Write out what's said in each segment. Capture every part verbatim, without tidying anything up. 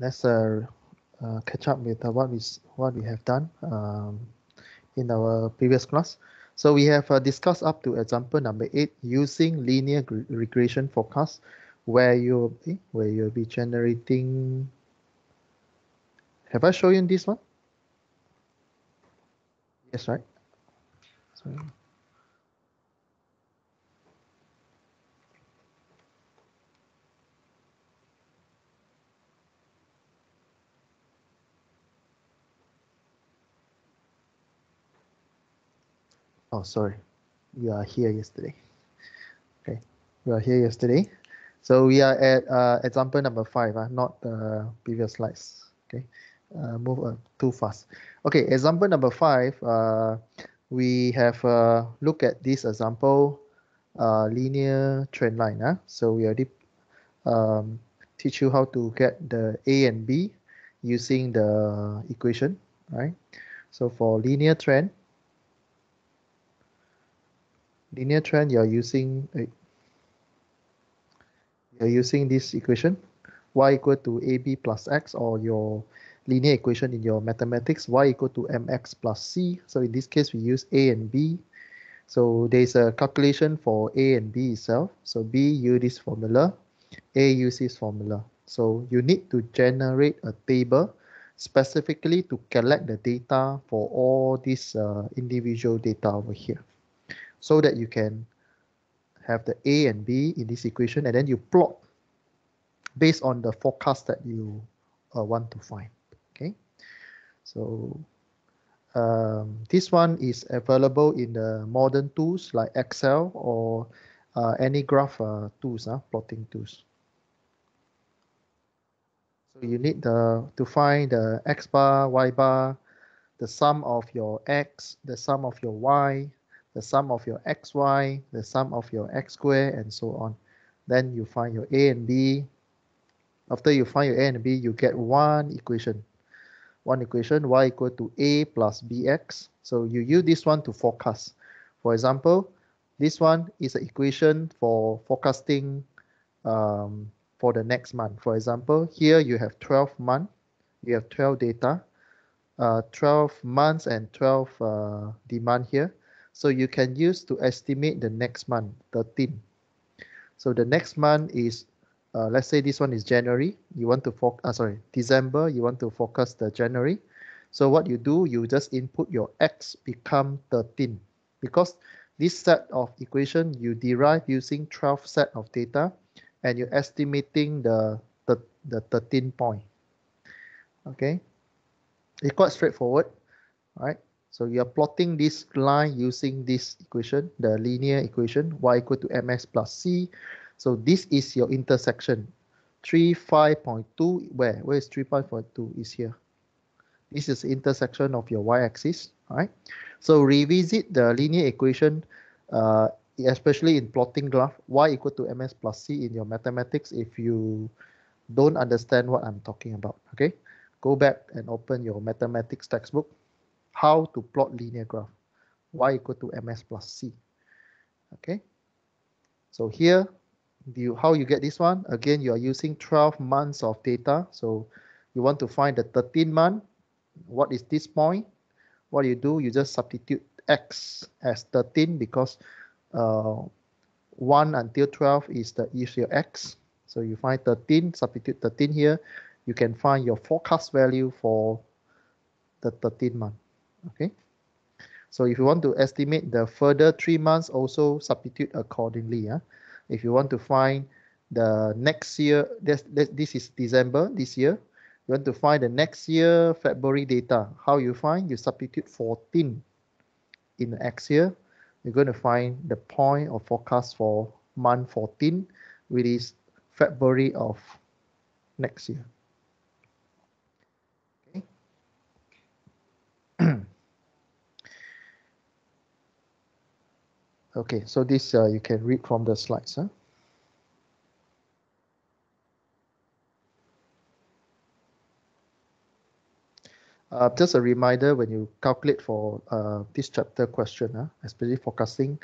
let's uh, uh, catch up with uh, what we what we have done um, in our previous class. So we have uh, discussed up to example number eight using linear regression forecast, where you where you'll be generating. Have I shown you this one? Yes, right. So, oh, sorry, you are here yesterday. Okay, you are here yesterday. So we are at uh, example number five, uh, not the previous slides. Okay, uh, move uh, too fast. Okay, example number five. Uh, we have uh, looked at this example, uh, linear trend line. Uh, so we already um, teach you how to get the A and B using the equation, right? So for linear trend. Linear trend, you're using uh, you're using this equation y equal to ab plus x, or your linear equation in your mathematics y equal to mx plus c. So in this case we use a and b. So there's a calculation for a and b itself. So b use this formula, a use this formula. So you need to generate a table specifically to collect the data for all these uh, individual data over here, so that you can have the A and B in this equation, and then you plot based on the forecast that you uh, want to find. Okay, so um, this one is available in the modern tools like Excel or uh, any graph uh, tools, uh, plotting tools. So you need the, to find the X bar, Y bar, the sum of your X, the sum of your Y, the sum of your xy, the sum of your x square, and so on. Then you find your a and b. After you find your a and b, you get one equation. One equation, y equal to a plus bx. So you use this one to forecast. For example, this one is an equation for forecasting um, for the next month. For example, here you have twelve months, you have twelve data, uh, twelve months and twelve uh, demand here. So you can use to estimate the next month, thirteen. So the next month is, uh, let's say this one is January. You want to forecast, uh, sorry, December. You want to forecast the January. So what you do, you just input your X become thirteen, because this set of equation you derive using twelve set of data, and you're estimating the the, the thirteen point. Okay, it's quite straightforward, right? So you are plotting this line using this equation, the linear equation, y equal to mx plus c. So this is your intersection, thirty-five point two. Where? Where is thirty-five point two? Is here. This is intersection of your y-axis, right? So revisit the linear equation, uh, especially in plotting graph, y equal to mx plus c in your mathematics if you don't understand what I'm talking about, okay? Go back and open your mathematics textbook. How to plot linear graph, y equal to mx plus c. Okay, so here, you, how you get this one? Again, you are using twelve months of data, so you want to find the thirteen month. What is this point? What you do, you just substitute x as thirteen, because uh, one until twelve is the is your x. So you find thirteen, substitute thirteen here. You can find your forecast value for the thirteen month. Okay, so if you want to estimate the further three months, also substitute accordingly. Eh? If you want to find the next year, this, this is December this year. You want to find the next year February data. How you find? You substitute fourteen in the X year. You're going to find the point of forecast for month fourteen, which is February of next year. Okay, so this uh, you can read from the slides. Huh? Uh, just a reminder, when you calculate for uh, this chapter question, huh, especially forecasting,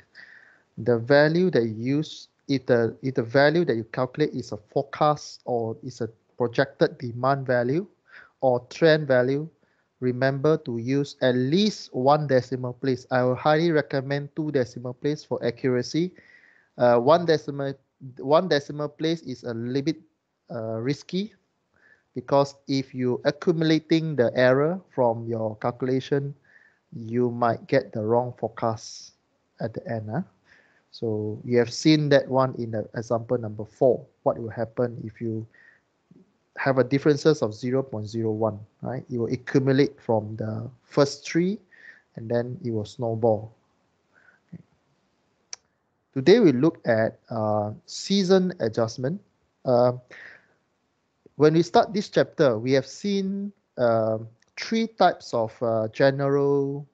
the value that you use, if the, if the value that you calculate is a forecast or is a projected demand value or trend value, remember to use at least one decimal place. I will highly recommend two decimal places for accuracy. Uh, one decimal one decimal place is a little bit uh, risky, because if you're accumulating the error from your calculation, you might get the wrong forecast at the end. Huh? So you have seen that one in the example number four. What will happen if you have a differences of zero point zero one, right? It will accumulate from the first three and then it will snowball. Okay. Today we look at uh, season adjustment. Uh, when we start this chapter, we have seen uh, three types of uh, general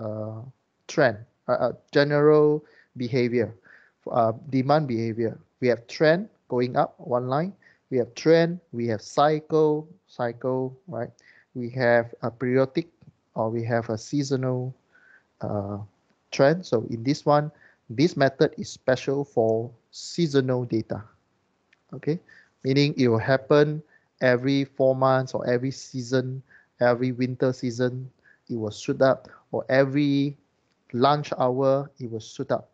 uh, trend, uh, uh, general behavior, uh, demand behavior. We have trend going up one line. We have trend, we have cycle, cycle, right? We have a periodic, or we have a seasonal uh, trend. So in this one, this method is special for seasonal data. Okay, meaning it will happen every four months or every season, every winter season, it will shoot up, or every lunch hour, it will shoot up,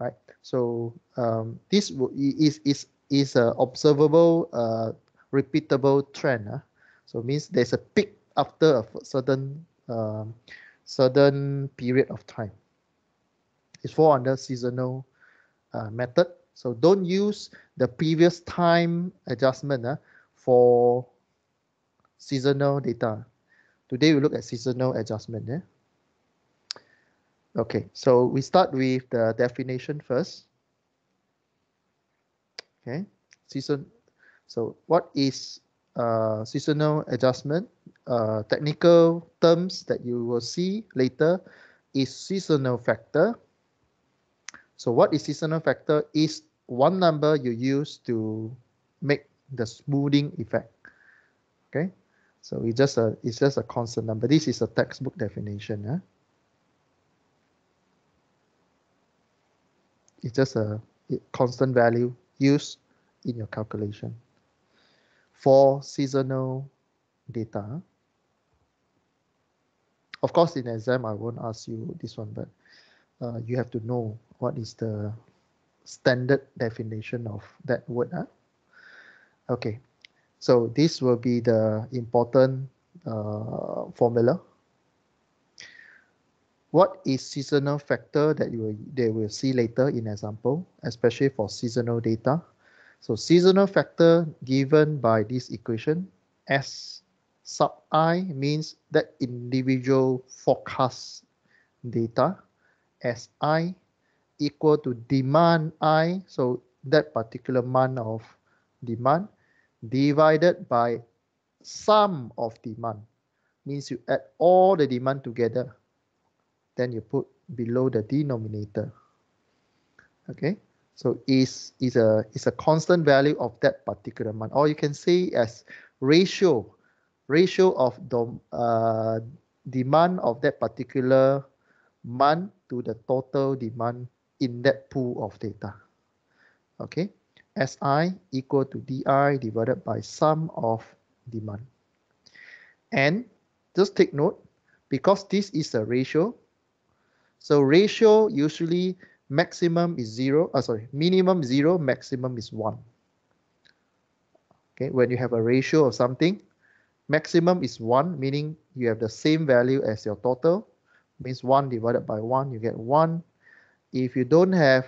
right? So um, this is is. is a observable, uh, repeatable trend. Huh? So means there's a peak after a certain, uh, certain period of time. It's fall under seasonal uh, method. So don't use the previous time adjustment huh, for seasonal data. Today we look at seasonal adjustment. Yeah? Okay, so we start with the definition first. Okay, season. So what is uh, seasonal adjustment? Uh, technical terms that you will see later is seasonal factor. So what is seasonal factor? Is one number you use to make the smoothing effect. Okay, so it's just a it's just a constant number. This is a textbook definition. Huh? It's just a constant value used in your calculation for seasonal data. Of course, in exam, I won't ask you this one, but uh, you have to know what is the standard definition of that word. Huh? Okay, so this will be the important uh, formula. What is seasonal factor that you will, they will see later in example, especially for seasonal data. So seasonal factor given by this equation, S sub I means that individual forecast data, S I equal to demand I, so that particular month of demand, divided by sum of demand, means you add all the demand together. Then you put below the denominator. Okay, so is is a is a constant value of that particular month, or you can say as ratio, ratio of the uh, demand of that particular month to the total demand in that pool of data. Okay, S I equal to D I divided by sum of demand. And just take note, because this is a ratio. So ratio usually maximum is zero, oh, sorry, minimum zero, maximum is one. Okay, when you have a ratio of something, maximum is one, meaning you have the same value as your total, means one divided by one, you get one. If you don't have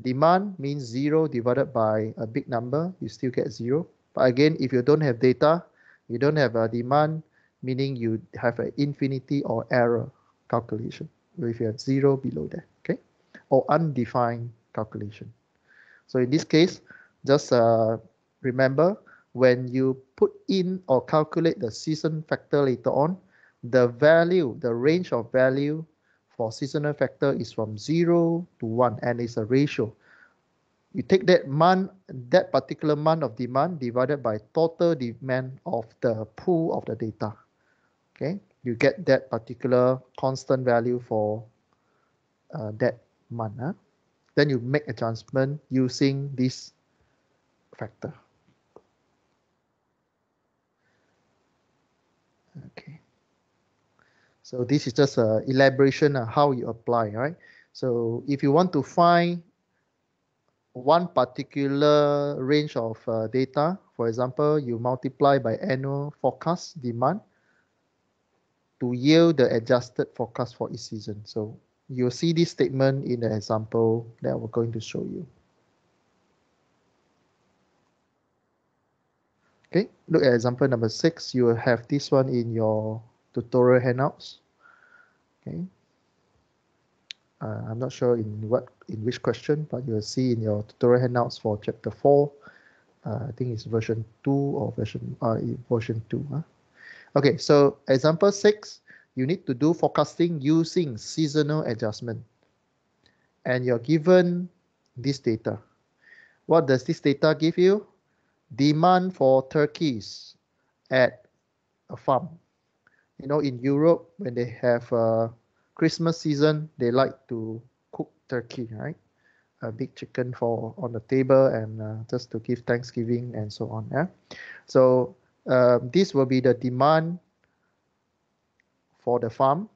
demand, means zero divided by a big number, you still get zero. But again, if you don't have data, you don't have a demand, meaning you have an infinity or error calculation. If you have zero below that, okay, or undefined calculation. So in this case, just uh, remember, when you put in or calculate the season factor later on, the value, the range of value for seasonal factor is from zero to one, and it's a ratio. You take that month, that particular month of demand divided by total demand of the pool of the data, okay? You get that particular constant value for uh, that month. Huh? Then you make adjustment using this factor. So this is just an elaboration on how you apply, right? So if you want to find one particular range of uh, data, for example, you multiply by annual forecast demand to yield the adjusted forecast for each season. So you'll see this statement in the example that we're going to show you. Okay, look at example number six. You will have this one in your tutorial handouts. Okay, uh, I'm not sure in what in which question, but you'll see in your tutorial handouts for chapter four. Uh, I think it's version two or version uh, version two. Huh? Okay, so example six, you need to do forecasting using seasonal adjustment, and you're given this data. What does this data give you? Demand for turkeys at a farm. You know, in Europe, when they have uh, Christmas season, they like to cook turkey, right? A big chicken for on the table, and uh, just to give Thanksgiving and so on. Yeah, so uh, this will be the demand for the farm,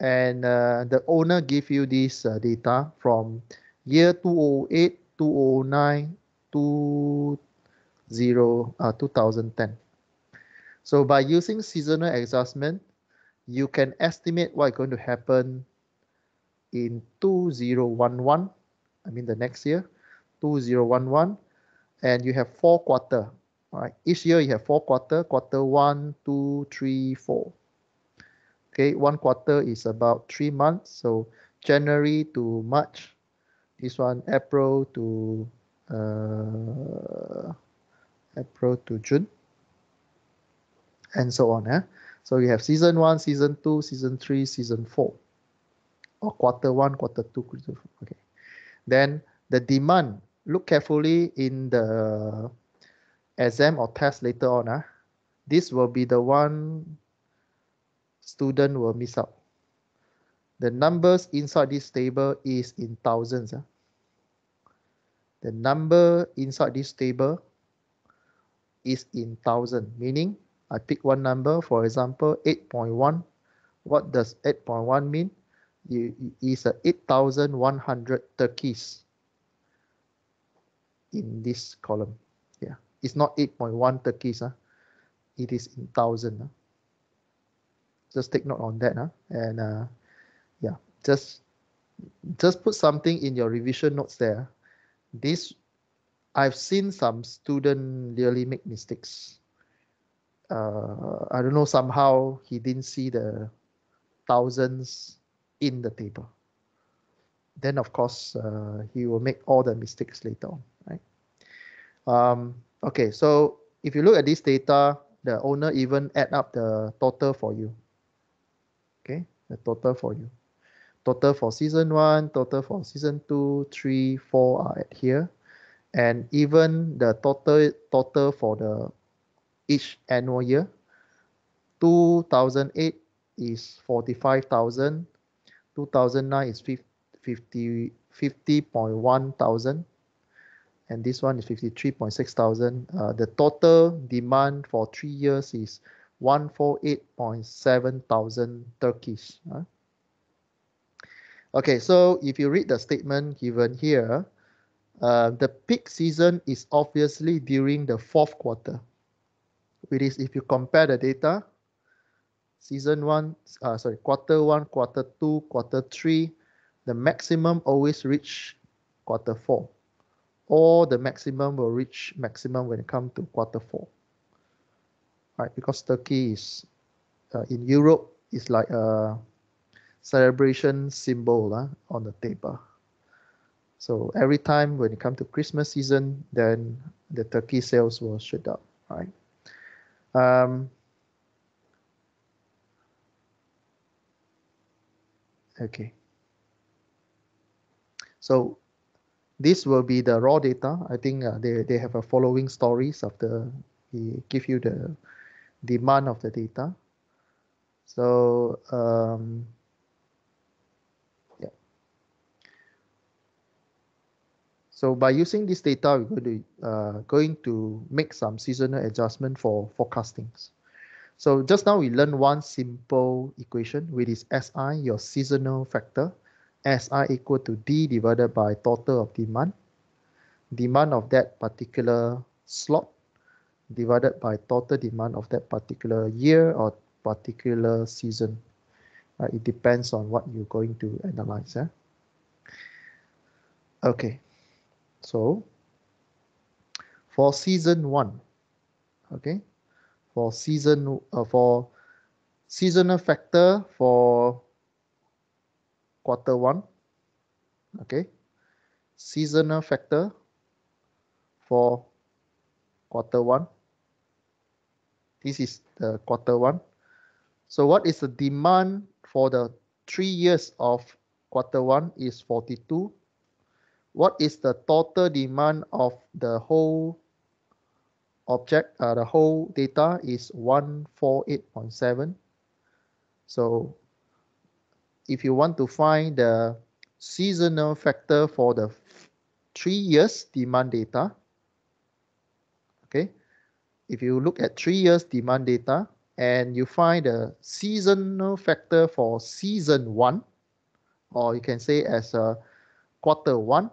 and uh, the owner give you this uh, data from year two thousand eight, two thousand nine, to Zero uh, two thousand ten. So by using seasonal adjustment, you can estimate what's going to happen in two thousand eleven. I mean the next year, two thousand eleven, and you have four quarter. Right, each year you have four quarter. Quarter one, two, three, four. Okay, one quarter is about three months. So January to March. This one April to. Uh, April to June, and so on. Eh? So you have season one, season two, season three, season four, or quarter one, quarter two, quarter four. Okay. Then the demand. Look carefully in the exam or test later on. Eh? This will be the one student will miss out. The numbers inside this table is in thousands. Eh? The number inside this table is in thousand, meaning I pick one number, for example eight point one. What does eight point one mean? It is eight thousand one hundred turkeys in this column. Yeah, it's not eight point one turkeys, huh? It is in thousand. Huh? Just take note on that, huh? And uh, yeah, just just put something in your revision notes there. This I've seen some student really make mistakes. Uh, I don't know, somehow he didn't see the thousands in the table. Then of course, uh, he will make all the mistakes later on, right? Um, okay, so if you look at this data, the owner even add up the total for you. Okay, the total for you. Total for season one, total for season two, three, four are at here. And even the total total for the each annual year, two thousand eight is forty-five thousand, two thousand nine is fifty point one thousand, and this one is fifty-three point six thousand. Uh, the total demand for three years is one hundred forty-eight point seven thousand turkeys. Huh? Okay, so if you read the statement given here, Uh, the peak season is obviously during the fourth quarter. It is, if you compare the data, season one, uh, sorry, quarter one, quarter two, quarter three, the maximum always reach quarter four, or the maximum will reach maximum when it comes to quarter four. Right, because turkey is uh, in Europe is like a celebration symbol uh, on the table. So every time when it comes to Christmas season, then the turkey sales will shoot up, right? Um, okay. So this will be the raw data. I think uh, they, they have a following stories after we give you the demand of the data. So, um, So by using this data, we're going to, uh, going to make some seasonal adjustment for forecastings. So just now we learned one simple equation, which is S I, your seasonal factor. S I equal to D divided by total of demand. Demand of that particular slot divided by total demand of that particular year or particular season. Uh, it depends on what you're going to analyze. Eh? Okay, so for season one, okay, for season uh, for seasonal factor for quarter one, okay, seasonal factor for quarter one. This is the quarter one. So what is the demand for the three years of quarter one is forty-two. What is the total demand of the whole object, uh, the whole data is one forty-eight point seven. So if you want to find the seasonal factor for the three years demand data, okay, if you look at three years demand data, and you find the seasonal factor for season one, or you can say as a quarter one.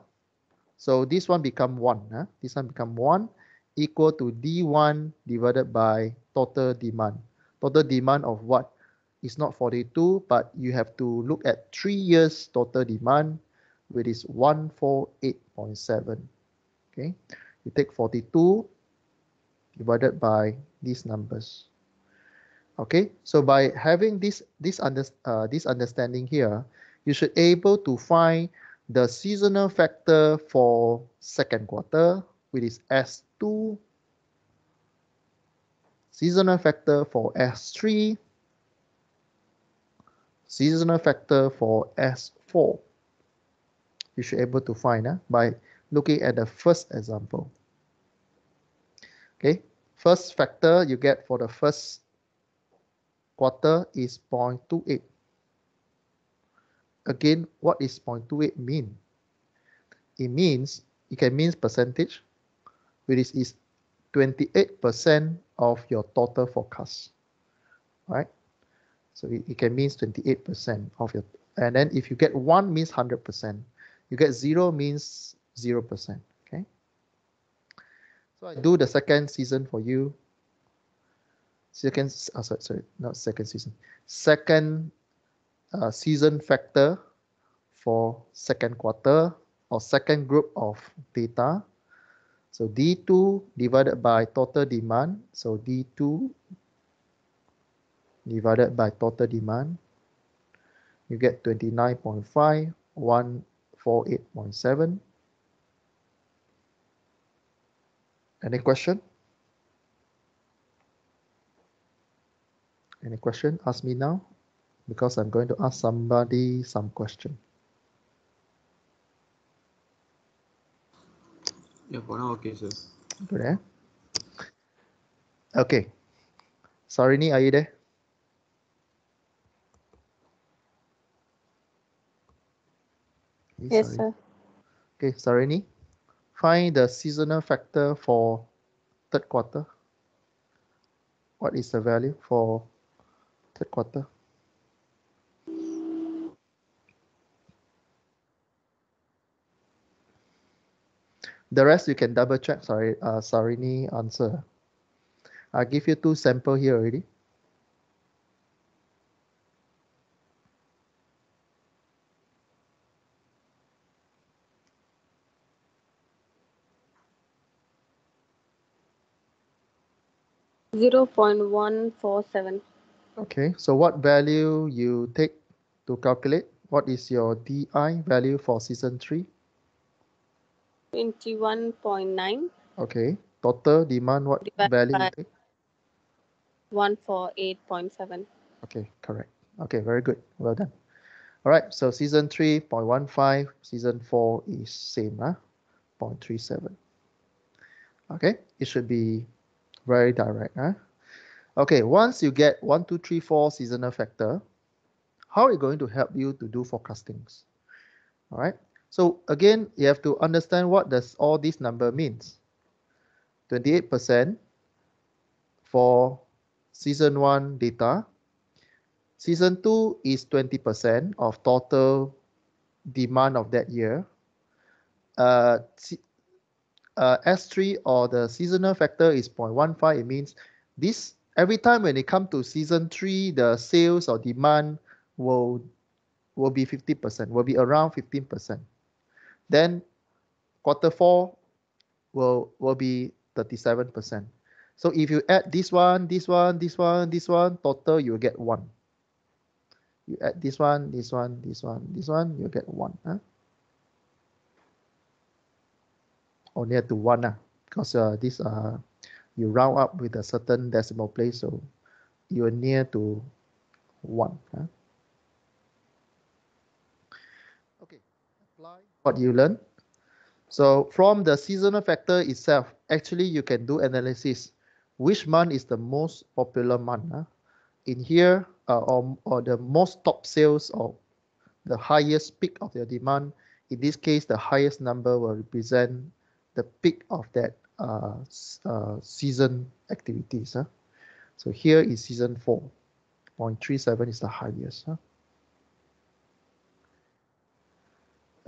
So this one become one. Huh? This one become one equal to D one divided by total demand. Total demand of what? It's not forty-two, but you have to look at three years total demand, which is one forty-eight point seven. Okay, you take forty-two divided by these numbers. Okay, so by having this this under uh, this understanding here, you should able to find the seasonal factor for second quarter, which is S two. Seasonal factor for S three. Seasonal factor for S four. You should able to find uh, by looking at the first example. Okay, first factor you get for the first quarter is zero point two eight. Again, what is zero point two eight mean? It means, it can mean percentage, which is, is twenty-eight percent of your total forecast, right? So it, it can mean twenty-eight percent of your, and then if you get one means one hundred percent, you get zero means zero percent, okay? So I do the second season for you. Second, oh, sorry, sorry, not second season. Second uh, season factor for second quarter or second group of data. So D two divided by total demand. So D two divided by total demand. You get twenty-nine point five, one forty-eight point seven. Any question? Any question? Ask me now, because I'm going to ask somebody some question. Yeah, for now, okay, sir. Good, eh? Okay. Sarini, are you there? Okay, yes, sorry. Sir. Okay, Sarini, find the seasonal factor for third quarter. What is the value for third quarter? The rest you can double check. Sorry, uh, Sarini answer. I give you two sample here already. zero point one four seven. Okay, so what value you take to calculate? What is your D I value for season three? twenty-one point nine. Okay, total demand, what Divide value you take? one forty-eight point seven. Okay, correct. Okay, very good. Well done. All right, so season three, zero point one five. Season four is same, huh? zero point three seven. Okay, it should be very direct. Huh? Okay, once you get one, two, three, four seasonal factor, how is it going to help you to do forecastings? All right. So again, you have to understand what does all these number means. twenty-eight percent for season one data. Season two is twenty percent of total demand of that year. Uh, uh, S three or the seasonal factor is zero point one five. It means this every time when it comes to season three, the sales or demand will will be fifty percent, will be around fifteen percent. Then quarter four will will be thirty-seven percent. So if you add this one, this one, this one, this one, total you get one. You add this one, this one, this one, this one, you get one. Huh? Or near to one, huh? Because uh, this uh, you round up with a certain decimal place, so you're near to one. Huh? Okay, apply what you learn. So from the seasonal factor itself, actually you can do analysis. Which month is the most popular month? Huh? In here, uh, or, or the most top sales or the highest peak of your demand. In this case, the highest number will represent the peak of that uh, uh, season activities. Huh? So here is season four, zero point three seven is the highest. Huh?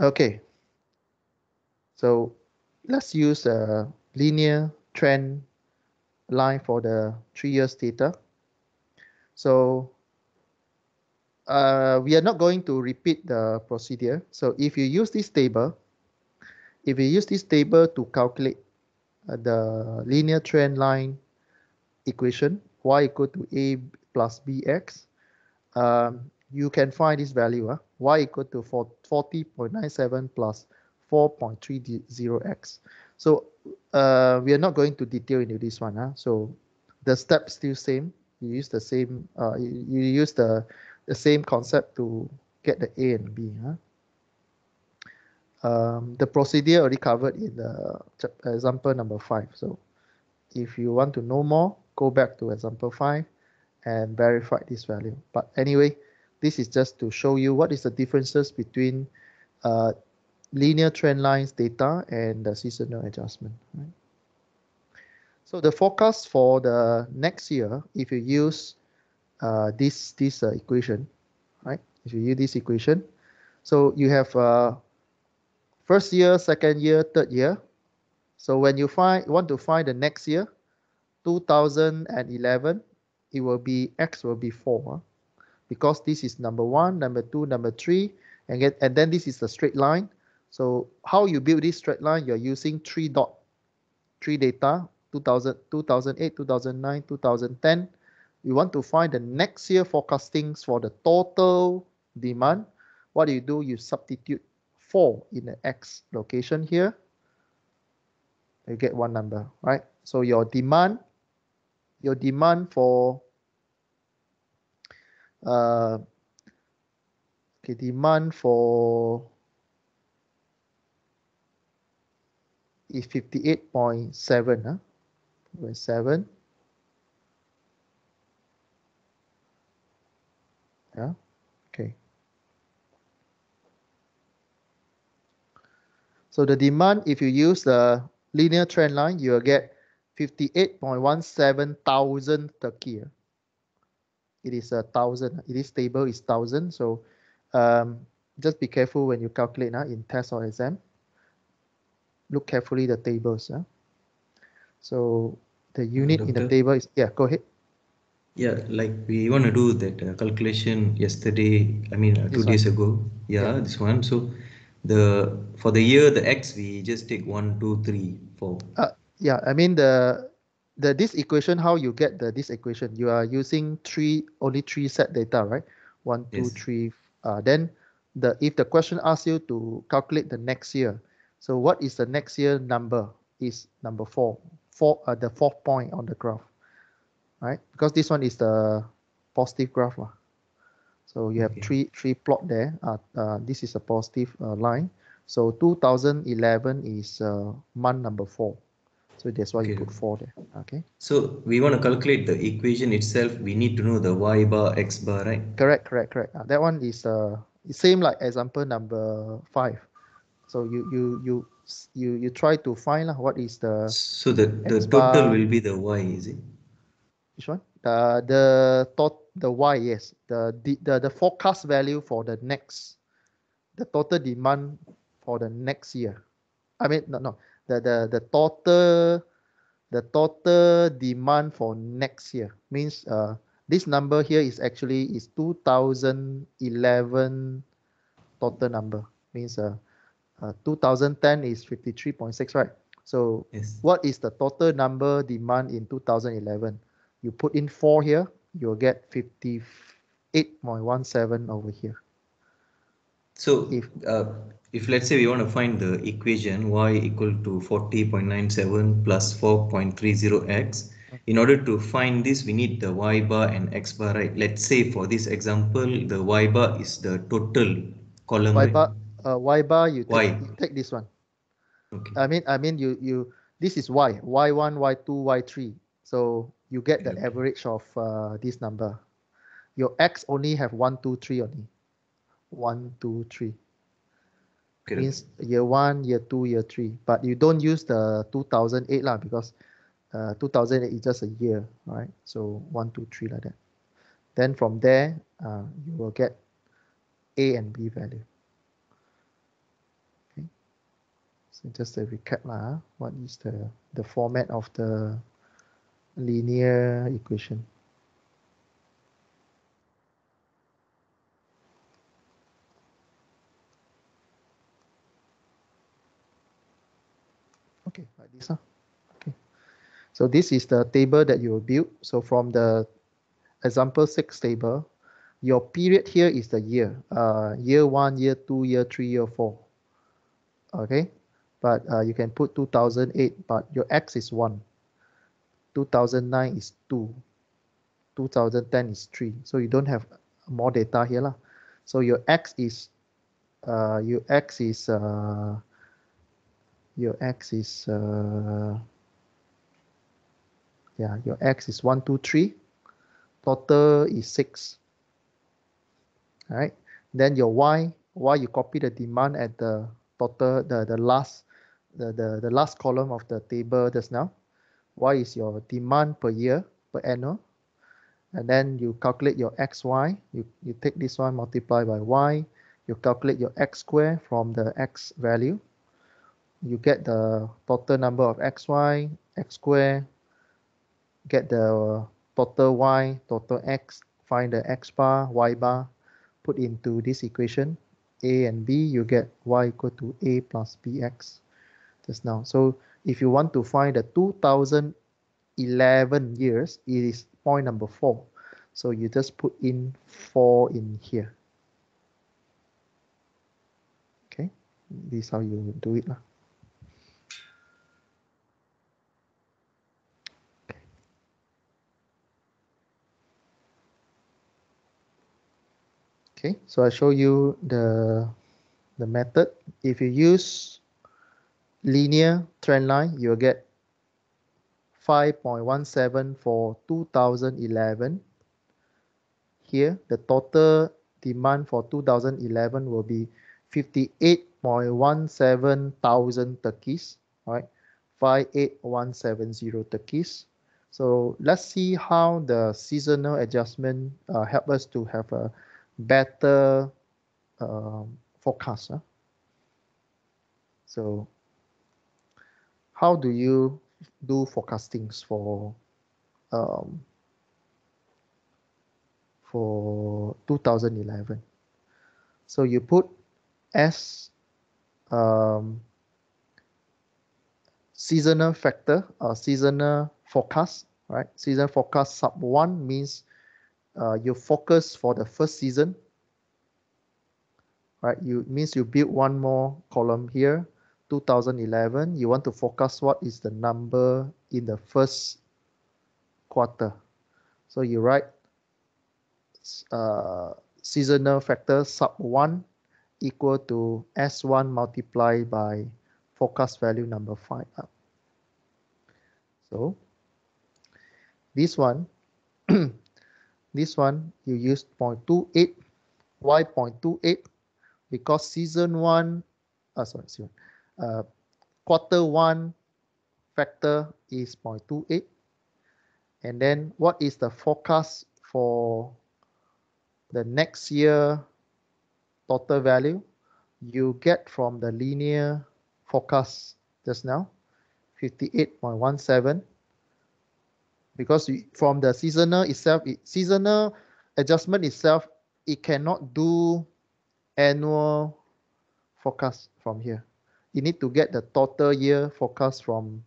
Okay. So let's use a linear trend line for the three years data. So uh, we are not going to repeat the procedure. So if you use this table, if you use this table to calculate uh, the linear trend line equation, y equal to a plus bx, um, you can find this value, huh? Y equal to forty point nine seven plus four point three zero x. So uh, we are not going to detail into this one. Huh? So the step still same. You use the same. Uh, you, you use the the same concept to get the A and B. Huh? Um, the procedure already covered in the example number five. So if you want to know more, go back to example five and verify this value. But anyway, this is just to show you what is the differences between Uh, linear trend lines data and the seasonal adjustment. Right? So the forecast for the next year, if you use uh, this this uh, equation, right? If you use this equation, so you have uh, first year, second year, third year. So when you find want to find the next year, two thousand eleven, it will be x will be four, huh? Because this is number one, number two, number three, and get and then this is the straight line. So how you build this straight line, you're using three dot, three data, two thousand, two thousand eight, two thousand nine, two thousand ten. You want to find the next year forecastings for the total demand. What do you do? You substitute four in the X location here. You get one number, right? So your demand, your demand for, uh, okay, demand for, is fifty-eight point seven, huh? seven. Yeah, okay. So the demand, if you use the linear trend line, you'll get fifty-eight point one seven thousand Turkey. It is a thousand. This table is thousand. So um, just be careful when you calculate now, huh, in test or exam. Look carefully the tables. Huh? So the unit Doctor, in the table is, yeah, go ahead. Yeah, like we want to do that uh, calculation yesterday, I mean uh, two one. days ago. Yeah, yeah, this one. So the for the year, the X, we just take one, two, three, four. Uh, yeah, I mean the the this equation, how you get the this equation, you are using three, only three set data, right? One, two, yes. three. Uh, then the if the question asks you to calculate the next year, so what is the next year number is number four, four uh, the fourth point on the graph, right? Because this one is the positive graph. Uh. So you have okay. three three plot there. Uh, uh, this is a positive uh, line. So two thousand eleven is uh, month number four. So that's why okay. you put four there. Okay. So we want to calculate the equation itself. We need to know the y bar, x bar, right? Correct, correct, correct. Uh, that one is uh, same like example number five. So you you you you you try to find uh, what is the so the the total will be the y, is it? Which one? Uh, the tot the Y, yes, the, the the forecast value for the next, the total demand for the next year. I mean, no, no, the the the total the total demand for next year means uh this number here is actually is two thousand eleven total number, means uh, uh two thousand ten is fifty-three point six, right? So yes. What is the total number demand in two thousand eleven? You put in four here, you'll get fifty-eight point one seven over here. So if uh, if let's say we want to find the equation y equal to forty point nine seven plus four point three zero x, in order to find this we need the y bar and x bar, right? Let's say for this example the y bar is the total column. Y bar, uh, y bar you, take, y. you take this one. Okay. I mean, I mean you you this is y, y one, y two, y three. So you get the average of uh, this number. Your x only have one, two, three only. one, two, three. Okay. Means year one, year two, year three. But you don't use the two thousand eight lah, because uh, two thousand eight is just a year, right? So one, two, three like that. Then from there, uh, you will get A and B value. Okay. So just a recap lah. What is the the format of the linear equation? Okay, like this, huh? Okay. So this is the table that you will build. So from the example six table, your period here is the year. Uh, year one, year two, year three, year four. Okay, but uh, you can put two thousand eight, but your x is one. two thousand nine is two, two thousand ten is three, so you don't have more data here lah. So your x is uh, your x is uh, your x is uh, yeah your x is one, two, three, total is six. All right, then your y y you copy the demand at the total the the last the the, the last column of the table just now. Y is your demand per year, per annual, and then you calculate your xy. You, you take this one, multiply by y, you calculate your x square from the x value. You get the total number of xy, x square, get the total y, total x, find the x bar, y bar, put into this equation, a and b, you get y equal to a plus bx just now. So if you want to find the two thousand eleven years, it is point number four. So you just put in four in here. Okay, this is how you do it. Okay, so I show you the, the method. If you use linear trend line, you'll get five point one seven for two thousand eleven. Here, the total demand for two thousand eleven will be fifty-eight point one seven thousand Turkeys, right? five eight one seven zero Turkeys. So let's see how the seasonal adjustment uh, help us to have a better uh, forecast. Huh? So how do you do forecastings for um, for two thousand eleven? So you put as um, seasonal factor or seasonal forecast, right? Seasonal forecast sub one means uh, you focus for the first season, right? You means you build one more column here. two thousand eleven, you want to forecast what is the number in the first quarter. So you write uh, seasonal factor sub one equal to S one multiplied by forecast value number five. So this one, this one you used zero point two eight, y zero point two eight, because season one, uh, sorry, season one. Uh, quarter one factor is zero point two eight, And then what is the forecast for the next year total value? You get from the linear forecast just now, fifty-eight point one seven. Because from the seasonal itself, it, seasonal adjustment itself, it cannot do annual forecast from here. You need to get the total year forecast from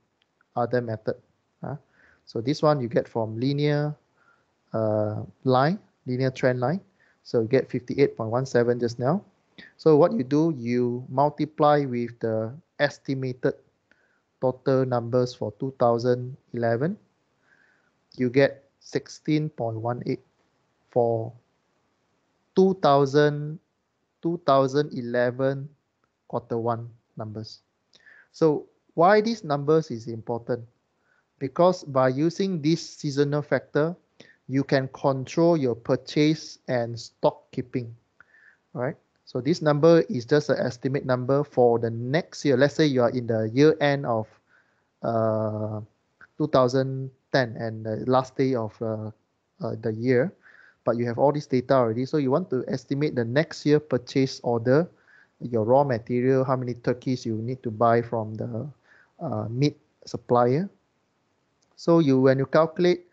other method. Huh? So this one you get from linear uh, line, linear trend line. So you get fifty-eight point one seven just now. So what you do, you multiply with the estimated total numbers for two thousand eleven. You get sixteen point one eight for two thousand, twenty eleven quarter one numbers. So why these numbers is important? Because by using this seasonal factor, you can control your purchase and stock keeping. All right. So this number is just an estimate number for the next year. Let's say you are in the year end of uh, two thousand ten and the last day of uh, uh, the year, but you have all this data already. So you want to estimate the next year purchase order, your raw material, how many turkeys you need to buy from the uh, meat supplier. So you, when you calculate,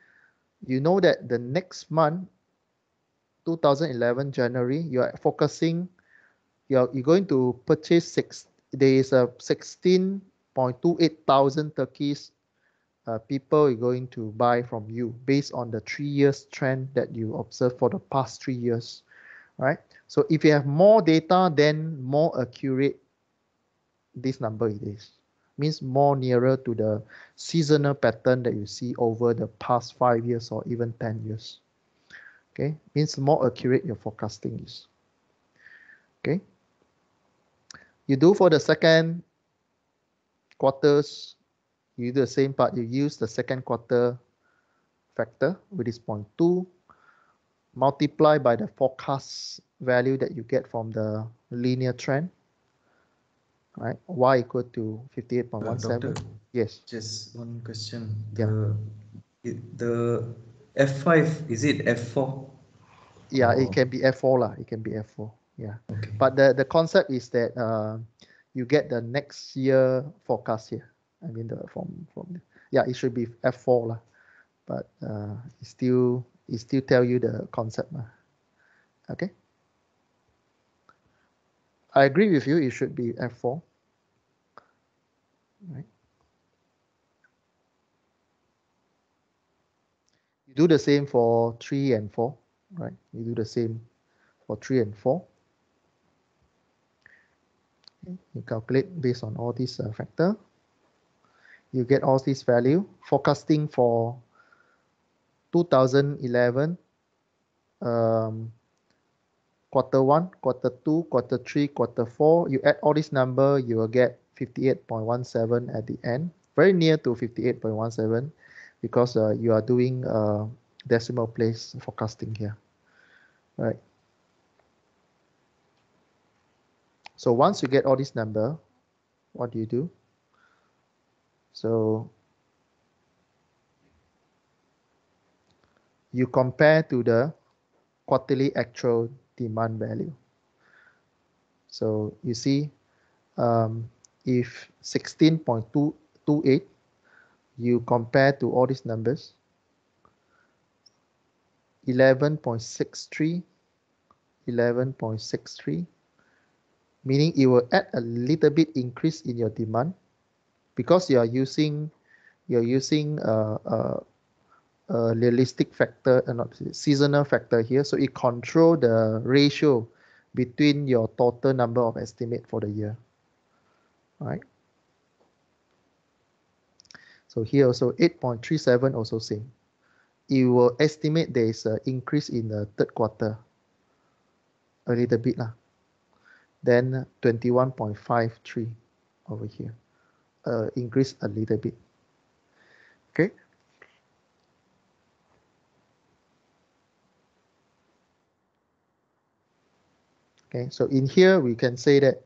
you know that the next month, two thousand eleven January, you are focusing, you're, you're going to purchase six, there is a sixteen point two eight thousand turkeys uh, people are going to buy from you based on the three years trend that you observe for the past three years, right? So if you have more data, then more accurate this number it is. Means more nearer to the seasonal pattern that you see over the past five years or even ten years. Okay, means more accurate your forecasting is. Okay, you do for the second quarters, you do the same part. You use the second quarter factor, which is zero point two, multiply by the forecast value that you get from the linear trend. Right, y equal to fifty-eight point one seven. Uh, yes. Just one question. The, yeah. The F five, is it F four? Yeah, oh. It can be F four lah. It can be F four. Yeah. Okay. But the the concept is that uh, you get the next year forecast here. I mean the from from yeah, it should be F four lah. But uh, it still it still tell you the concept lah. Okay. I agree with you. It should be F four. Right. You do the same for three and four, right? You do the same for three and four. Okay. You calculate based on all these uh, factor. You get all these value. Forecasting for two thousand eleven. Um, Quarter one, quarter two, quarter three, quarter four. You add all this number, you will get fifty-eight point one seven at the end. Very near to fifty-eight point one seven because uh, you are doing uh, decimal place forecasting here. All right. So once you get all this number, what do you do? So you compare to the quarterly actual demand value. So you see, um, if sixteen point two two eight, you compare to all these numbers, eleven point six three, eleven point six three, meaning it will add a little bit increase in your demand because you are using you're using uh, uh, Uh, realistic factor and uh, not seasonal factor here, so it control the ratio between your total number of estimate for the year. All right. So here also eight point three seven also same. It will estimate there is an increase in the third quarter, a little bit lah. Then twenty-one point five three over here, uh, increase a little bit. Okay. Okay, so in here we can say that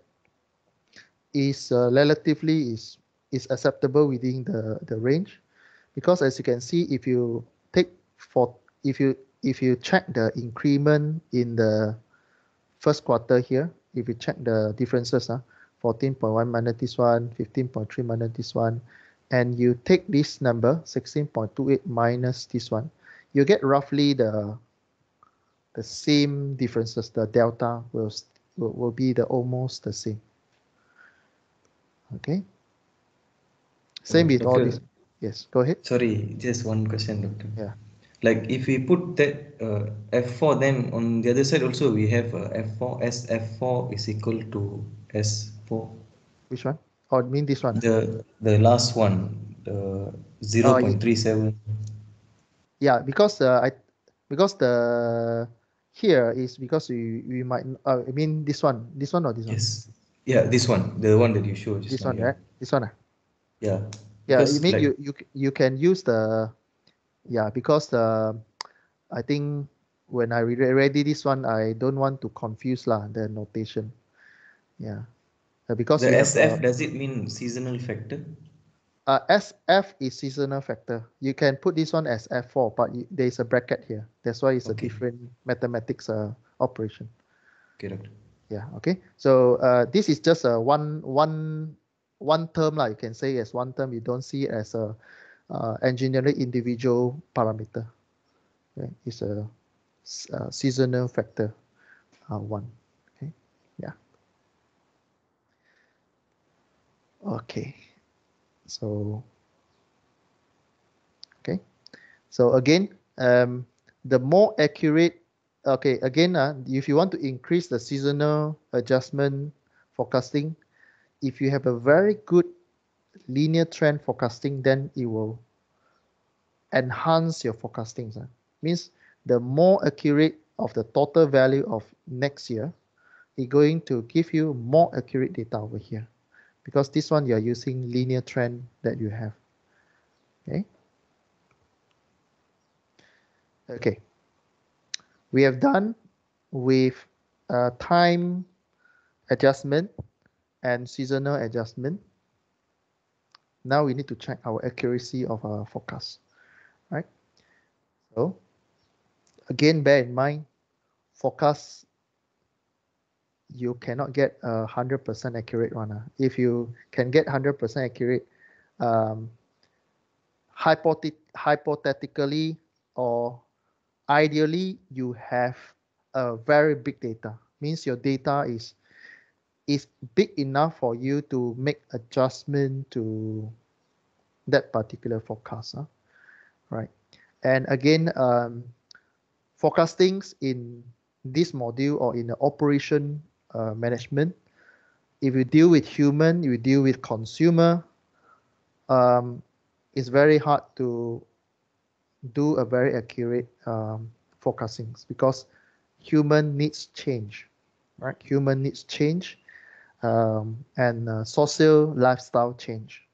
is uh, relatively is is acceptable within the the range, because as you can see, if you for if you if you check the increment in the first quarter here, if you check the differences, uh, fourteen point one minus this one, fifteen point three minus this one, and you take this number sixteen point two eight minus this one, you get roughly the the same differences. The delta will will, will be the almost the same. Okay. Same with all this. Yes, go ahead. Sorry, just one question, doctor. Yeah. Like if we put that uh, F four, then on the other side also we have uh, F four, S F four is equal to S four. Which one? Oh, I mean this one. The the last one, uh, zero point three seven. Yeah, because uh, I because the here is because we we might uh, I mean this one, this one or this one? Yes. Yeah, this one, the one that you showed. This one, right? This one. Uh? Yeah. Yeah, because, you mean like, you you you can use the. Yeah, because uh, I think when I read this one, I don't want to confuse lah the notation. Yeah, uh, because the S F have, uh, does it mean seasonal factor? Uh, S F is seasonal factor. You can put this one as F four, but you, there is a bracket here. That's why it's okay. A different mathematics uh, operation. Okay, doctor. Yeah. Okay. So uh, this is just a one one one term lah. You can say as one term. You don't see it as a Uh, engineering individual parameter, okay? Is a, a seasonal factor uh, one. Okay, yeah. Okay, so okay, so again, um, the more accurate. Okay, again, uh, if you want to increase the seasonal adjustment forecasting, if you have a very good linear trend forecasting, then it will enhance your forecasting. Huh? Means the more accurate of the total value of next year, it's going to give you more accurate data over here, because this one you are using linear trend that you have. Okay. Okay. We have done with uh, time adjustment and seasonal adjustment. Now we need to check our accuracy of our forecast, right? So again, bear in mind, forecast, you cannot get a hundred percent accurate one. If you can get hundred percent accurate, um, hypothet hypothetically or ideally, you have a very big data. Means your data is is big enough for you to make adjustment to that particular forecast, huh? Right? And again, um, forecastings in this module or in the operation uh, management, if you deal with human, you deal with consumer, um, it's very hard to do a very accurate um, forecastings, because human needs change, right? Human needs change. Um, and uh, social lifestyle change.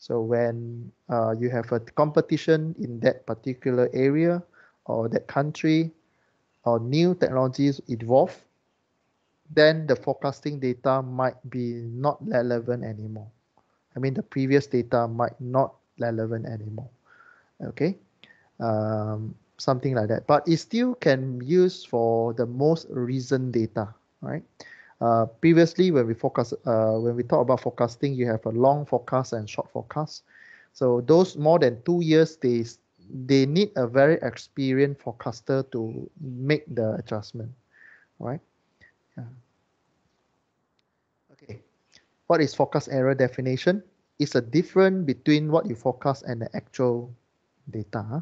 So when uh, you have a competition in that particular area or that country, or new technologies evolve, then the forecasting data might be not relevant anymore. I mean, the previous data might not relevant anymore. Okay, um, something like that. But it still can use for the most recent data, right? Uh, previously, when we focus, uh, when we talk about forecasting, you have a long forecast and short forecast. So those more than two years, they they need a very experienced forecaster to make the adjustment, right? Yeah. Okay. What is forecast error definition? It's a difference between what you forecast and the actual data. Huh?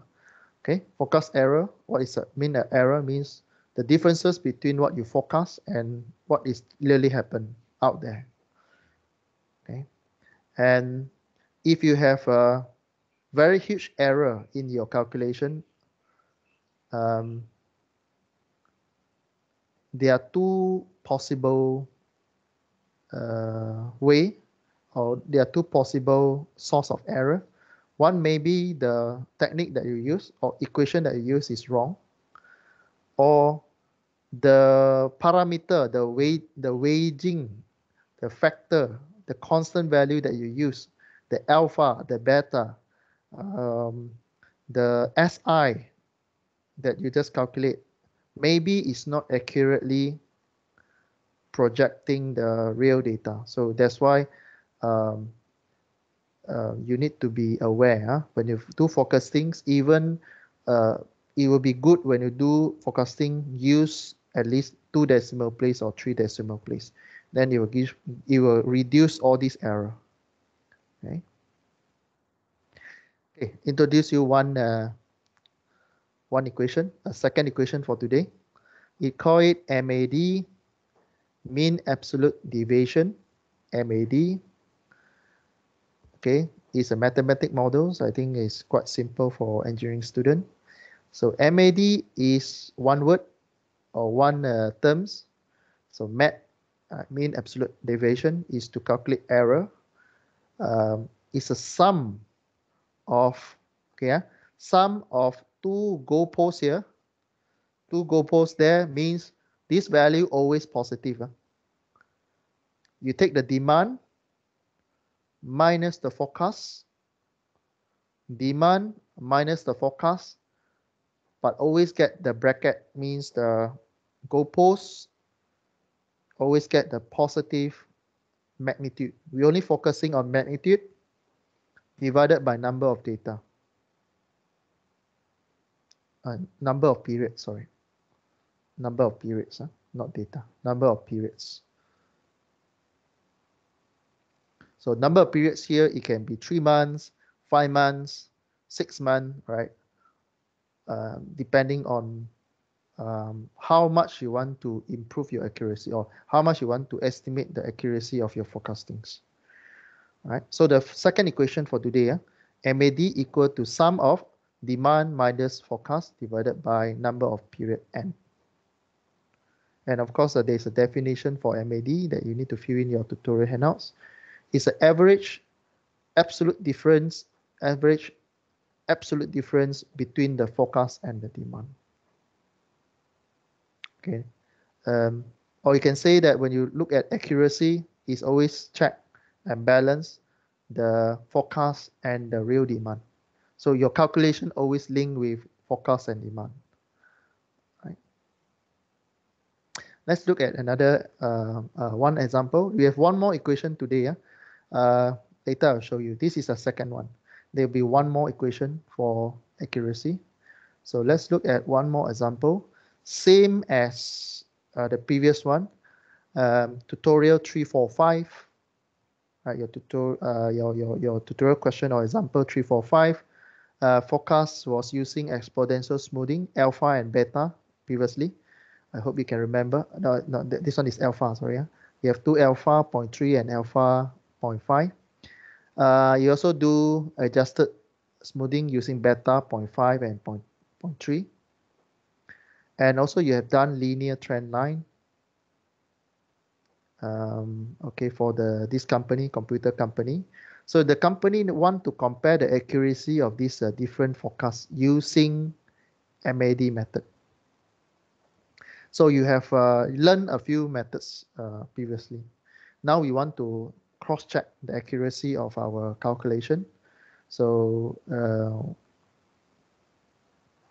Okay. Forecast error. What is it mean? An error means the differences between what you forecast and what is really happened out there. Okay, and if you have a very huge error in your calculation, um, there are two possible uh, way, or there are two possible source of error. One may be the technique that you use or equation that you use is wrong, or the parameter, the weight, the weighting, the factor, the constant value that you use, the alpha, the beta, um, the S I, that you just calculate maybe is not accurately projecting the real data. So that's why um, uh, you need to be aware, huh? When you do forecastings, even uh, it will be good when you do forecasting, use at least two decimal place or three decimal place. Then it will give, it will reduce all this error. Okay. Okay. Introduce you one uh, one equation, a second equation for today. We call it M A D, mean absolute deviation. M A D. Okay, it's a mathematic model, so I think it's quite simple for engineering student. So M A D is one word or one uh, terms. So M A D. Uh, mean absolute deviation is to calculate error. Um, it's a sum of, okay, uh, sum of two goalposts here, two goalposts there, means this value always positive. Uh. You take the demand minus the forecast, demand minus the forecast, but always get the bracket, means the goalposts always get the positive magnitude. We're only focusing on magnitude divided by number of data. Uh, number of periods, sorry. Number of periods, huh? Not data. Number of periods. So number of periods here, it can be three months, five months, six months, right? Uh, depending on Um, how much you want to improve your accuracy, or how much you want to estimate the accuracy of your forecastings. All right, so the second equation for today, eh, M A D equal to sum of demand minus forecast divided by number of period N. And of course, uh, there's a definition for M A D that you need to fill in your tutorial handouts. It's an average absolute difference, average absolute difference between the forecast and the demand. Okay, um, or you can say that when you look at accuracy, it's always check and balance the forecast and the real demand. So your calculation always linked with forecast and demand. Right. Let's look at another uh, uh, one example. We have one more equation today. Yeah? Uh, later I'll show you. This is the second one. There'll be one more equation for accuracy. So let's look at one more example. Same as uh, the previous one, um, tutorial three four five, right? Your tutorial, uh, your, your, your tutorial question or example three four five. Uh, forecast was using exponential smoothing, alpha and beta previously. I hope you can remember. No, no, this one is alpha, sorry. Yeah? You have two alpha, zero point three and alpha, zero point five. Uh, you also do adjusted smoothing using beta, zero point five and zero point three. And also you have done linear trend line. Um, okay, for the this company, computer company. So the company want to compare the accuracy of these uh, different forecasts using M A D method. So you have uh, learned a few methods uh, previously. Now we want to cross-check the accuracy of our calculation. So, uh,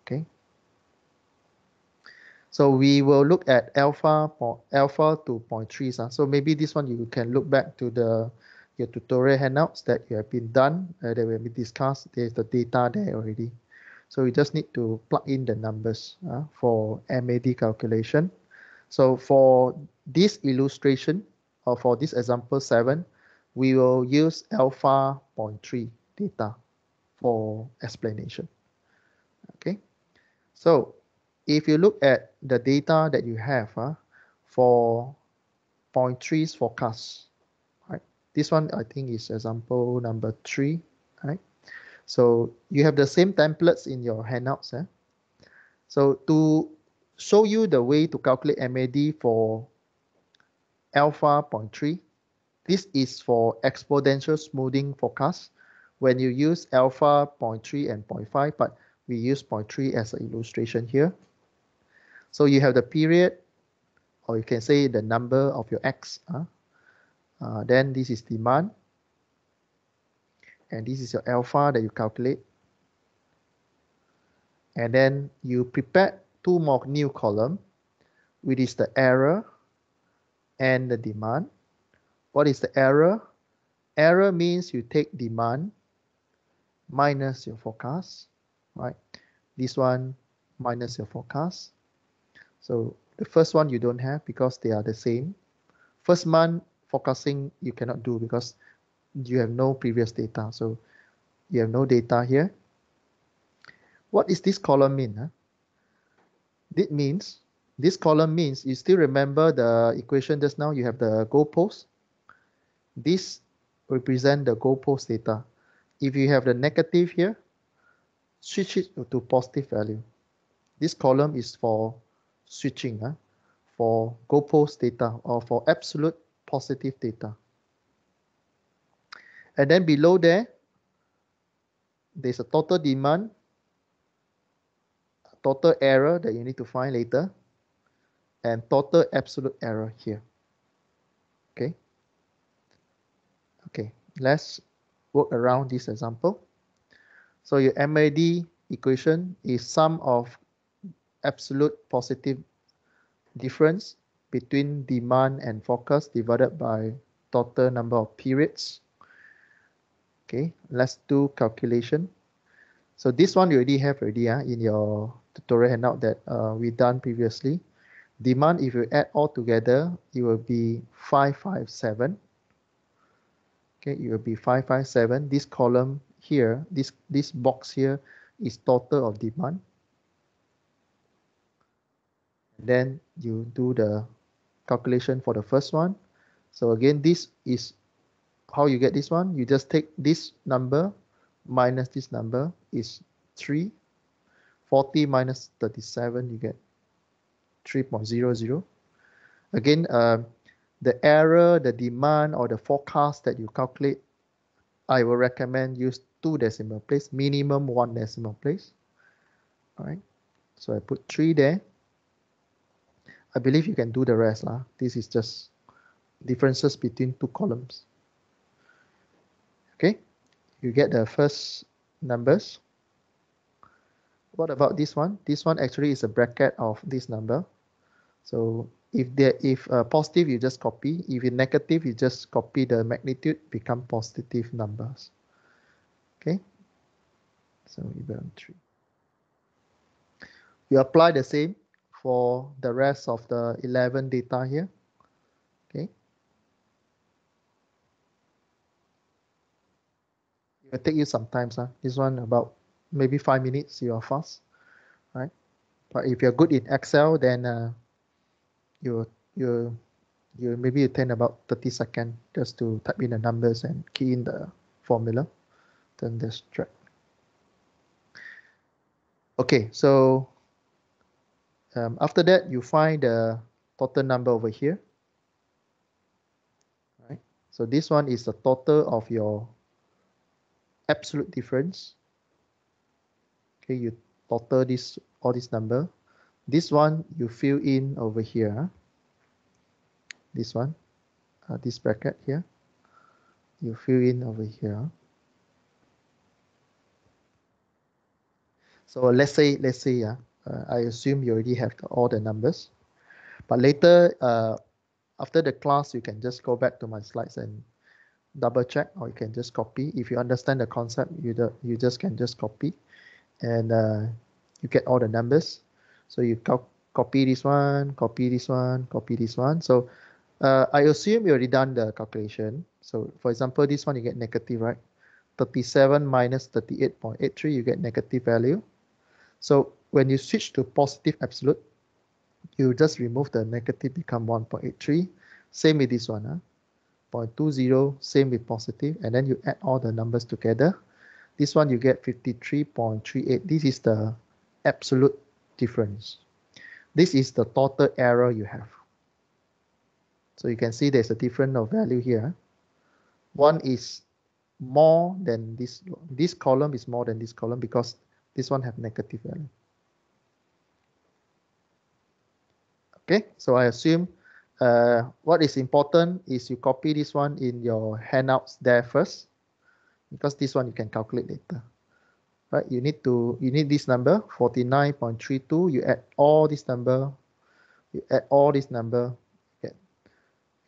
okay. So we will look at alpha or alpha to zero point three. Huh? So maybe this one you can look back to the your tutorial handouts that you have been done, uh, that will be discussed. There's the data there already. So we just need to plug in the numbers uh, for M A D calculation. So for this illustration or for this example seven, we will use alpha zero point three data for explanation. Okay, so if you look at the data that you have uh, for zero point three's forecast, right? This one I think is example number three, right? So you have the same templates in your handouts. Eh? So to show you the way to calculate M A D for alpha zero point three, this is for exponential smoothing forecast when you use alpha zero point three and zero point five, but we use zero point three as an illustration here. So you have the period, or you can say the number of your X. Huh? Uh, then this is demand. And this is your alpha that you calculate. and then you prepare two more new column, which is the error and the demand. What is the error? Error means you take demand minus your forecast, right? This one minus your forecast. So the first one you don't have because they are the same. First month forecasting you cannot do because you have no previous data. So you have no data here. What is this column mean? Huh? It means, this column means, you still remember the equation just now, you have the goalpost. This represents the goalpost data. If you have the negative here, switch it to positive value. This column is for switching, huh? For goalpost data or for absolute positive data. And then below there, there's a total demand, total error that you need to find later, and total absolute error here. Okay. Okay, let's work around this example. So your M A D equation is sum of absolute positive difference between demand and forecast divided by total number of periods. Okay, let's do calculation. So this one you already have already uh, in your tutorial handout that uh, we done previously. Demand, if you add all together, it will be five five seven. Okay, it will be five five seven. This column here, this this box here is total of demand. Then you do the calculation for the first one. So again, this is how you get this one. You just take this number minus this number is three. forty minus thirty-seven, you get three point zero zero. Again, uh, the error, the demand, or the forecast that you calculate, I will recommend use two decimal place, minimum one decimal place. All right, so I put three there. I believe you can do the rest lah. This is just differences between two columns. Okay, you get the first numbers. What about this one? This one actually is a bracket of this number. So if there, if uh, positive, you just copy. If it's negative, you just copy the magnitude, become positive numbers. Okay, so you burn three. You apply the same for the rest of the eleven data here. Okay, it will take you sometimes, huh? This one about maybe five minutes you are fast, right? But if you're good in Excel, then uh, you you you maybe you take about thirty seconds just to type in the numbers and key in the formula, then just drag. Okay, so um, after that you find the total number over here, right? So this one is the total of your absolute difference. Okay, you total this, all this number. This one you fill in over here, huh? This one, uh, this bracket here, you fill in over here. So let's say, let's say, yeah, uh, I assume you already have all the numbers, but later uh, after the class, you can just go back to my slides and double check, or you can just copy. If you understand the concept, you do, you just can just copy, and uh, you get all the numbers. So you co copy this one, copy this one, copy this one. So uh, I assume you already done the calculation. So for example, this one you get negative, right? thirty-seven minus thirty-eight point eight three, you get negative value. So when you switch to positive absolute, you just remove the negative, become one point eight three. Same with this one, huh? zero point two zero, same with positive. And then you add all the numbers together. This one you get fifty-three point three eight. This is the absolute difference. This is the total error you have. So you can see there's a difference of value here. One is more than this, this column is more than this column because this one have negative value. Okay, so I assume uh, what is important is you copy this one in your handouts there first, because this one you can calculate later. right? You need to, you need this number, forty-nine point three two. You add all this number, you add all this number, okay,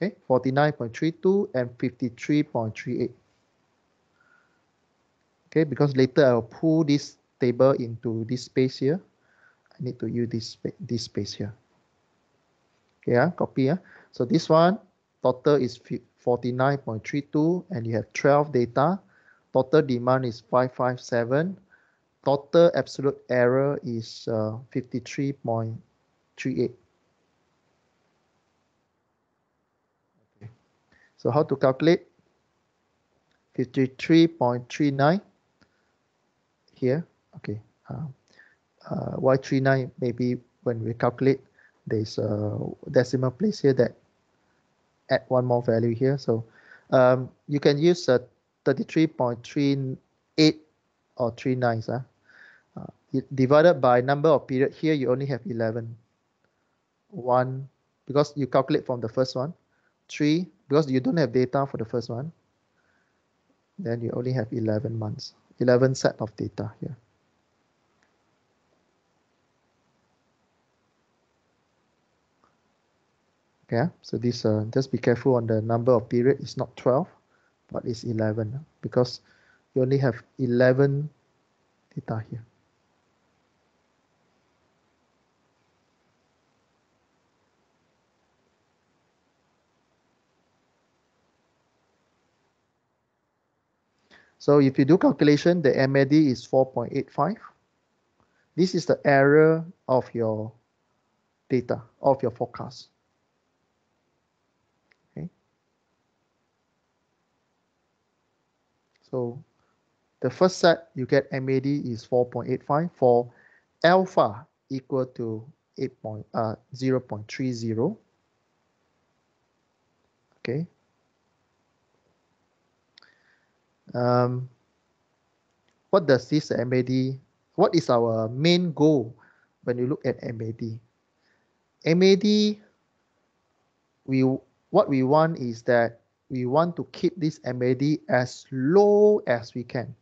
okay? forty-nine point three two and fifty-three point three eight. Okay, because later I'll pull this table into this space here. I need to use this, this space here. Okay, uh, copy. Uh. So this one, total is forty-nine point three two and you have twelve data. Total demand is five five seven. Total absolute error is uh, fifty-three point three eight. Okay. So how to calculate? fifty-three point three nine here. Okay, uh, uh, why thirty-nine? Maybe when we calculate, there's a decimal place here that add one more value here. So um, you can use a thirty-three point three eight or thirty-nine. Huh? Uh, divided by number of period here, you only have eleven. One, because you calculate from the first one. Three, because you don't have data for the first one. Then you only have eleven months, eleven set of data here. Okay, so this uh, just be careful on the number of period. It's not twelve, but it's eleven because you only have eleven data here. So if you do calculation, the M A D is four point eight five. This is the error of your data, of your forecast. Okay. So the first set you get M A D is four point eight five for alpha equal to zero point three zero. Okay. Um, what does this M A D, what is our main goal when you look at M A D? M A D, we, what we want is that we want to keep this M A D as low as we can.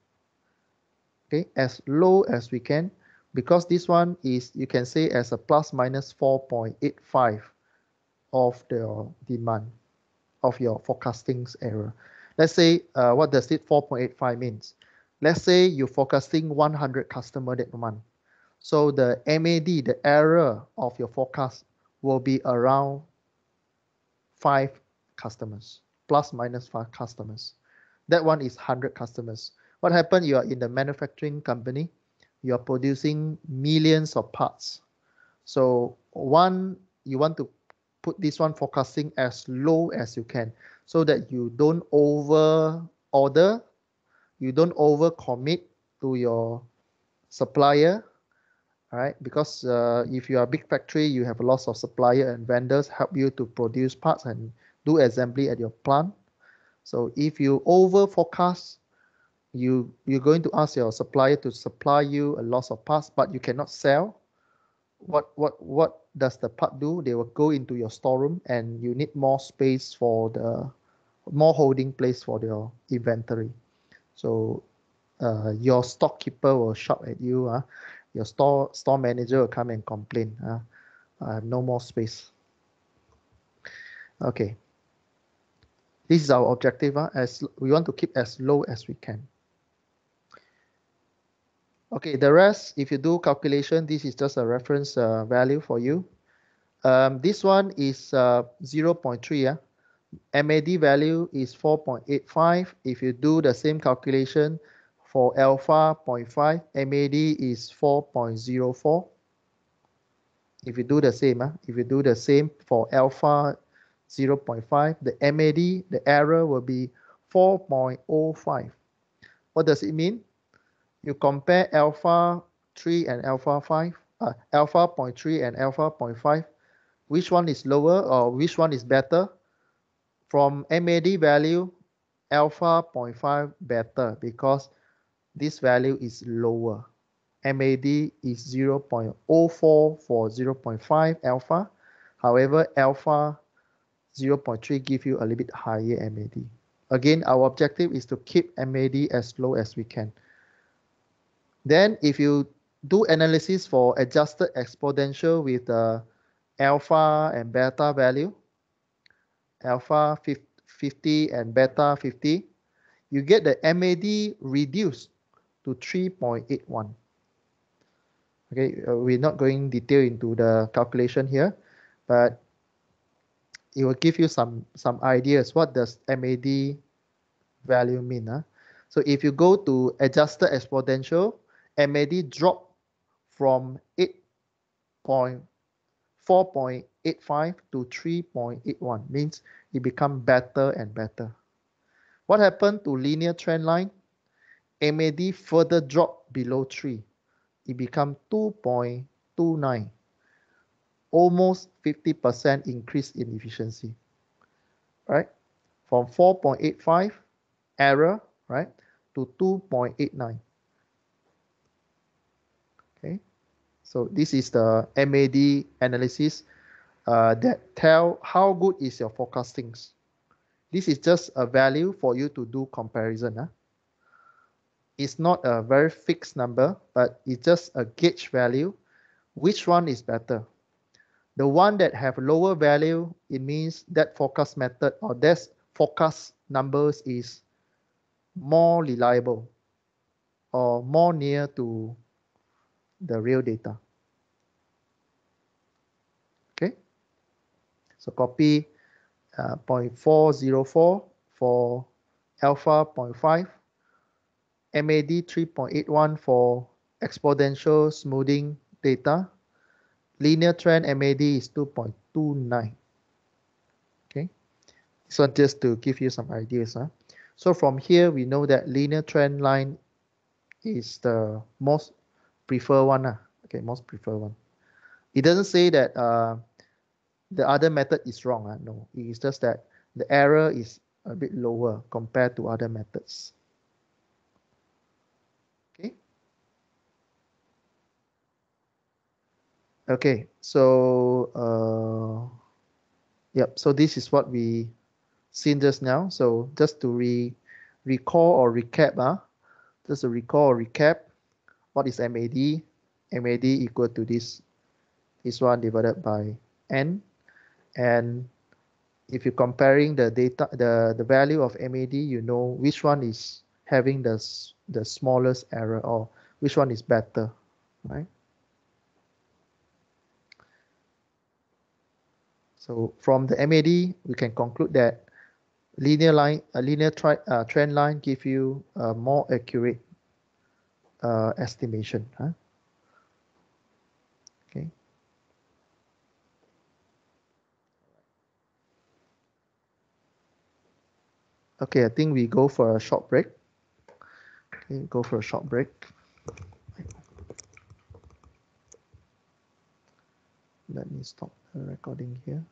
Okay, as low as we can, because this one is, you can say as a plus minus four point eight five of the demand, of your forecasting's error. Let's say, uh, what does it four point eight five means? Let's say you're forecasting one hundred customer that month. So the M A D, the error of your forecast will be around five customers, plus minus five customers. That one is one hundred customers. What happened? You are in the manufacturing company. You are producing millions of parts. So one, you want to put this one forecasting as low as you can, so that you don't over order, you don't over commit to your supplier, right? Because uh, if you are a big factory, you have lots of supplier and vendors help you to produce parts and do assembly at your plant. So if you over forecast, you you're going to ask your supplier to supply you a lot of parts, but you cannot sell. What what what does the part do? They will go into your storeroom, and you need more space for the more holding place for your inventory. So uh, your stock keeper will shout at you. Uh, your store store manager will come and complain. Uh, I have no more space. Okay. This is our objective. Uh, as we want to keep as low as we can. Okay, the rest, if you do calculation, this is just a reference uh, value for you. Um, this one is uh, zero point three. Uh. M A D value is four point eight five. If you do the same calculation for alpha zero point five, M A D is four point zero four. If you do the same, uh, if you do the same for alpha zero point five, the M A D, the error will be four point zero five. What does it mean? You compare alpha three and alpha five, uh, alpha zero point three and alpha zero point five, which one is lower or which one is better? From M A D value, alpha zero point five better because this value is lower. M A D is zero point zero four for zero point five alpha. However, alpha zero point three gives you a little bit higher M A D. Again, our objective is to keep M A D as low as we can. Then if you do analysis for adjusted exponential with the alpha and beta value, alpha fifty and beta fifty, you get the M A D reduced to three point eight one. Okay, uh, we're not going detail into the calculation here, but it will give you some some ideas. What does M A D value mean? Huh? So if you go to adjusted exponential, M A D dropped from four point eight five to three point eight one, means it becomes better and better. What happened to linear trend line? M A D further dropped below three. It becomes two point two nine, almost fifty percent increase in efficiency, right? From four point eight five error, right, to two point eight nine. Okay, so this is the M A D analysis uh, that tell how good is your forecastings. This is just a value for you to do comparison. Huh? It's not a very fixed number, but it's just a gauge value. Which one is better? The one that have lower value, it means that forecast method or that forecast numbers is more reliable or more near to the real data. Okay, so copy uh, zero point four zero four for alpha zero point five. M A D three point eight one for exponential smoothing data. Linear trend M A D is two point two nine. Okay, so just to give you some ideas. Huh? So from here, we know that linear trend line is the most preferred one. Huh? Okay, most preferred one. It doesn't say that uh, the other method is wrong. Huh? No, it's just that the error is a bit lower compared to other methods. Okay, so uh, yep, so this is what we seen just now. So just to re recall or recap, uh, just to recall or recap, what is M A D? M A D equal to this this one divided by N, and if you're comparing the data, the the value of M A D, you know which one is having the the smallest error or which one is better, right? So from the M A D, we can conclude that linear line, a linear tri, uh, trend line give you a more accurate uh, estimation. Huh? Okay. Okay, I think we go for a short break. Okay, go for a short break. Let me stop the recording here.